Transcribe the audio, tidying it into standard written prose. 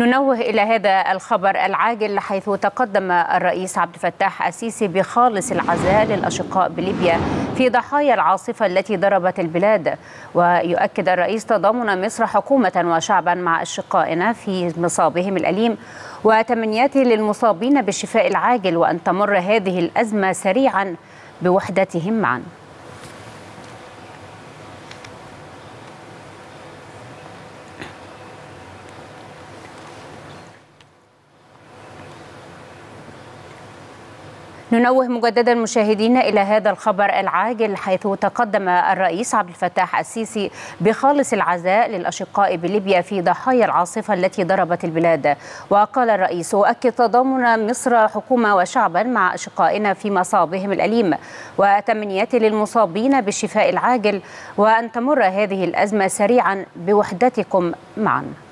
ننوه إلى هذا الخبر العاجل، حيث تقدم الرئيس عبد الفتاح السيسي بخالص العزاء للأشقاء بليبيا في ضحايا العاصفة التي ضربت البلاد. ويؤكد الرئيس تضامن مصر حكومة وشعبا مع أشقائنا في مصابهم الأليم، وتمنياته للمصابين بالشفاء العاجل وأن تمر هذه الأزمة سريعا بوحدتهم معا. ننوه مجددا مشاهدينا إلى هذا الخبر العاجل، حيث تقدم الرئيس عبد الفتاح السيسي بخالص العزاء للأشقاء بليبيا في ضحايا العاصفة التي ضربت البلاد. وقال الرئيس: أؤكد تضامن مصر حكومة وشعبا مع أشقائنا في مصابهم الأليم، وتمنياتي للمصابين بالشفاء العاجل وأن تمر هذه الأزمة سريعا بوحدتكم معا.